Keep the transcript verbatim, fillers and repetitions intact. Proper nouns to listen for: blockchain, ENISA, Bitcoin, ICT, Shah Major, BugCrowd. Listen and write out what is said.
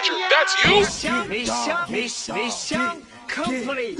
Major, that's you? Mission, mission, mission, complete.